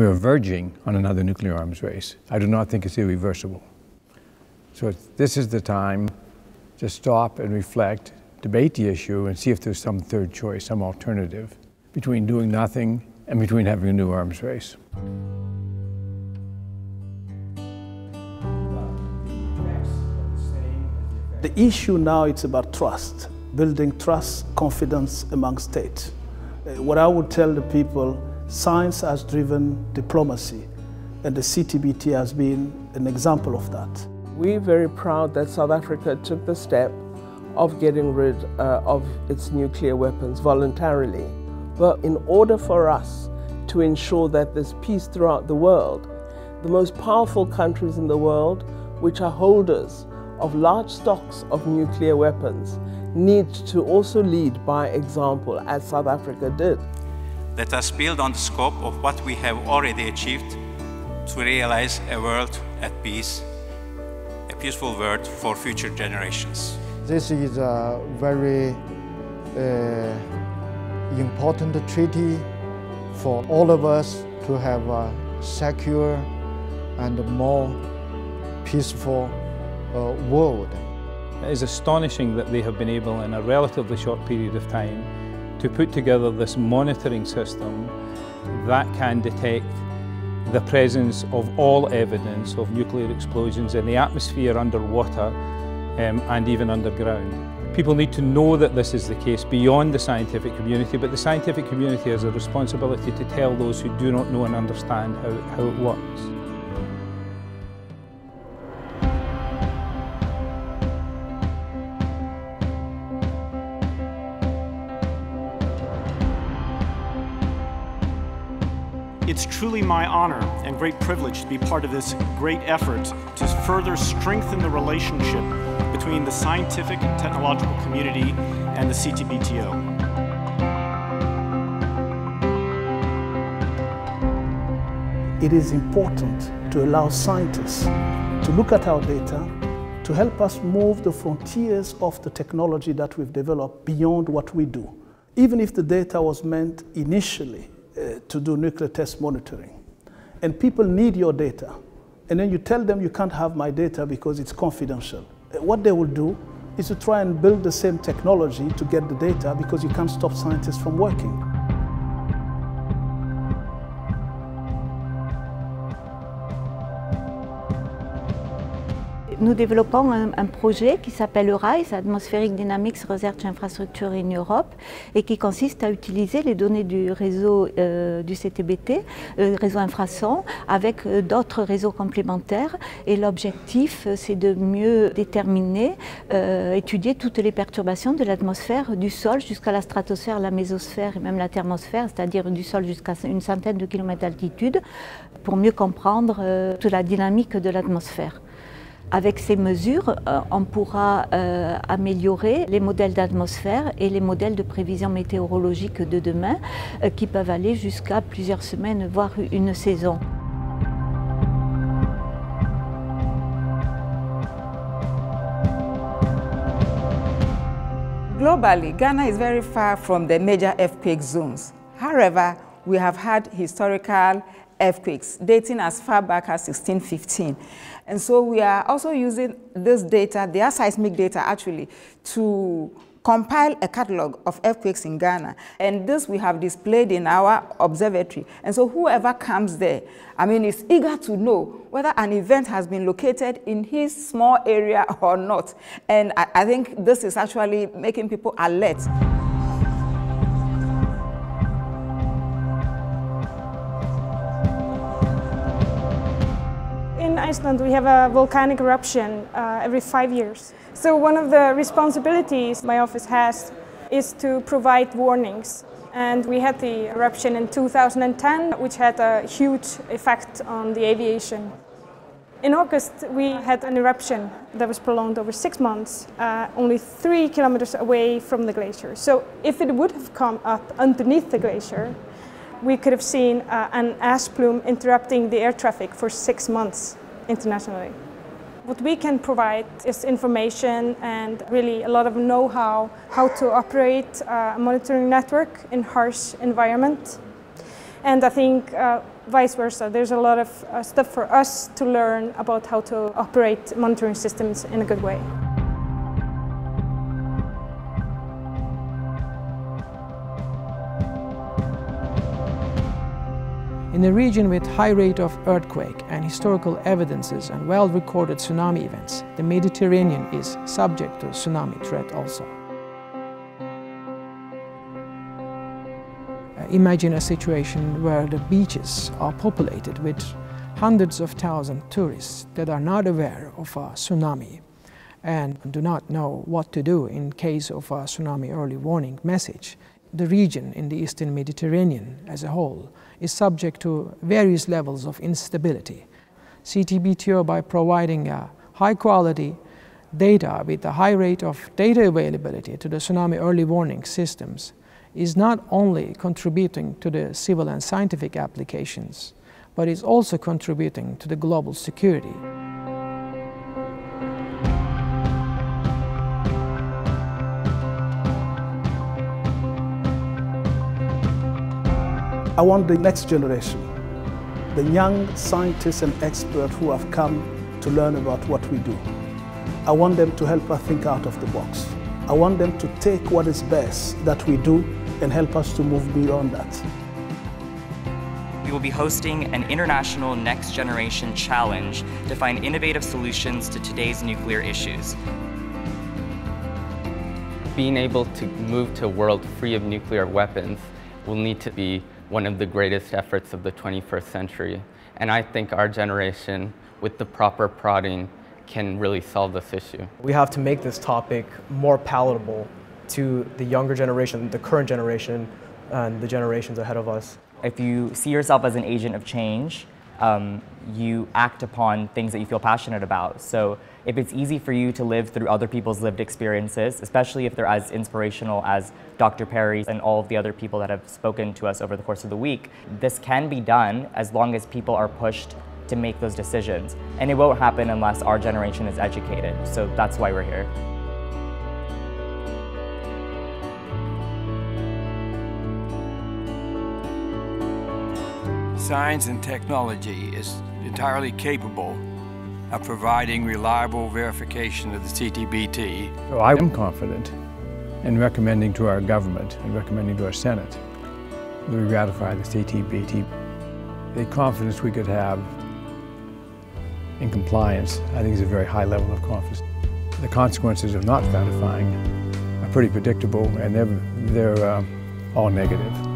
we are verging on another nuclear arms race. I do not think it's irreversible. So this is the time to stop and reflect, debate the issue, and see if there's some third choice, some alternative between doing nothing and between having a new arms race. The issue now is about trust, building trust, confidence among states. What I would tell the people, science has driven diplomacy, and the CTBT has been an example of that. We're very proud that South Africa took the step of getting rid of its nuclear weapons voluntarily. But in order for us to ensure that there's peace throughout the world, the most powerful countries in the world, which are holders of large stocks of nuclear weapons, need to also lead by example, as South Africa did. Let us build on the scope of what we have already achieved to realize a world at peace, peaceful world for future generations. This is a very important treaty for all of us to have a secure and more peaceful world. It is astonishing that they have been able in a relatively short period of time to put together this monitoring system that can detect the presence of all evidence of nuclear explosions in the atmosphere, underwater, and even underground. People need to know that this is the case beyond the scientific community, but the scientific community has a responsibility to tell those who do not know and understand how it works. It's truly my honor and great privilege to be part of this great effort to further strengthen the relationship between the scientific and technological community and the CTBTO. It is important to allow scientists to look at our data to help us move the frontiers of the technology that we've developed beyond what we do, even if the data was meant initially to do nuclear test monitoring. And people need your data. And then you tell them you can't have my data because it's confidential. What they will do is to try and build the same technology to get the data because you can't stop scientists from working. Nous développons un projet qui s'appelle le RISE, Atmospheric Dynamics Research Infrastructure in Europe, et qui consiste à utiliser les données du réseau du CTBT, réseau infrason, avec d'autres réseaux complémentaires. Et l'objectif, c'est de mieux déterminer, étudier toutes les perturbations de l'atmosphère, du sol jusqu'à la stratosphère, la mésosphère et même la thermosphère, c'est-à-dire du sol jusqu'à une centaine de kilomètres d'altitude, pour mieux comprendre toute la dynamique de l'atmosphère. Avec ces mesures, on pourra améliorer les modèles d'atmosphère et les modèles de prévision météorologique de demain, qui peuvent aller jusqu'à plusieurs semaines, voire une saison. Globally, Ghana is very far from the major earthquake zones. However, we have had historical earthquakes dating as far back as 1615. And so we are also using this data, their seismic data actually, to compile a catalog of earthquakes in Ghana. And this we have displayed in our observatory. And so whoever comes there, is eager to know whether an event has been located in his small area or not. And I think this is actually making people alert. In Iceland, we have a volcanic eruption every 5 years. So one of the responsibilities my office has is to provide warnings. And we had the eruption in 2010, which had a huge effect on the aviation. In August, we had an eruption that was prolonged over 6 months, only 3 kilometers away from the glacier. So if it would have come up underneath the glacier, we could have seen an ash plume interrupting the air traffic for 6 months internationally. What we can provide is information and really a lot of know-how, how to operate a monitoring network in harsh environment. And I think vice versa, there's a lot of stuff for us to learn about how to operate monitoring systems in a good way. In a region with high rate of earthquake and historical evidences and well-recorded tsunami events, the Mediterranean is subject to tsunami threat also. Imagine a situation where the beaches are populated with hundreds of thousands of tourists that are not aware of a tsunami and do not know what to do in case of a tsunami early warning message. The region in the Eastern Mediterranean as a whole is subject to various levels of instability. CTBTO, by providing high-quality data with a high rate of data availability to the tsunami early warning systems, is not only contributing to the civil and scientific applications, but is also contributing to the global security. I want the next generation, the young scientists and experts who have come to learn about what we do. I want them to help us think out of the box. I want them to take what is best that we do and help us to move beyond that. We will be hosting an international next generation challenge to find innovative solutions to today's nuclear issues. Being able to move to a world free of nuclear weapons will need to be one of the greatest efforts of the 21st century. And I think our generation, with the proper prodding, can really solve this issue. We have to make this topic more palatable to the younger generation, the current generation, and the generations ahead of us. If you see yourself as an agent of change, you act upon things that you feel passionate about. So if it's easy for you to live through other people's lived experiences, especially if they're as inspirational as Dr. Perry and all of the other people that have spoken to us over the course of the week, this can be done as long as people are pushed to make those decisions. And it won't happen unless our generation is educated. So that's why we're here. Science and technology is entirely capable of providing reliable verification of the CTBT. So I am confident in recommending to our government and recommending to our Senate that we ratify the CTBT. The confidence we could have in compliance, I think, is a very high level of confidence. The consequences of not ratifying are pretty predictable, and they're all negative.